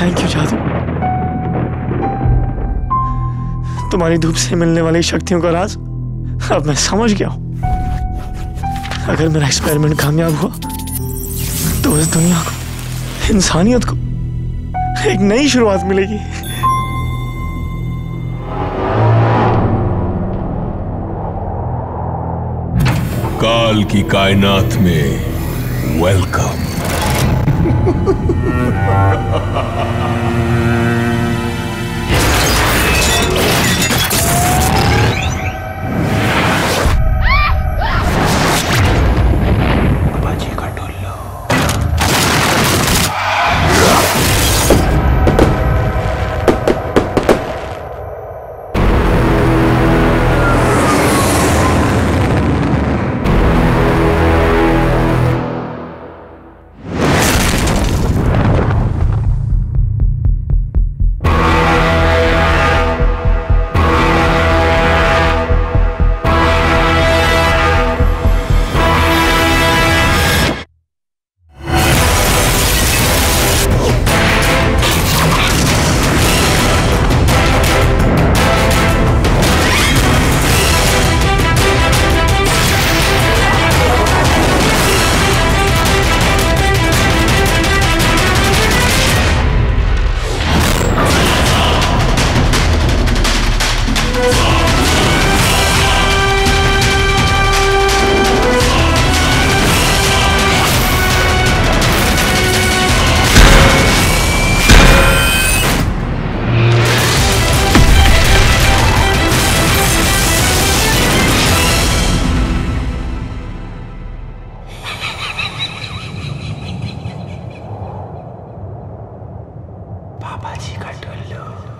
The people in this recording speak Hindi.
थैंक यू जादू, तुम्हारी धूप से मिलने वाली शक्तियों का राज अब मैं समझ गया हूं। अगर मेरा एक्सपेरिमेंट कामयाब हुआ तो इस दुनिया को, इंसानियत को एक नई शुरुआत मिलेगी। काल की कायनात में वेलकम। बाजी का टोल्लो। पापा जी का टुल्लू।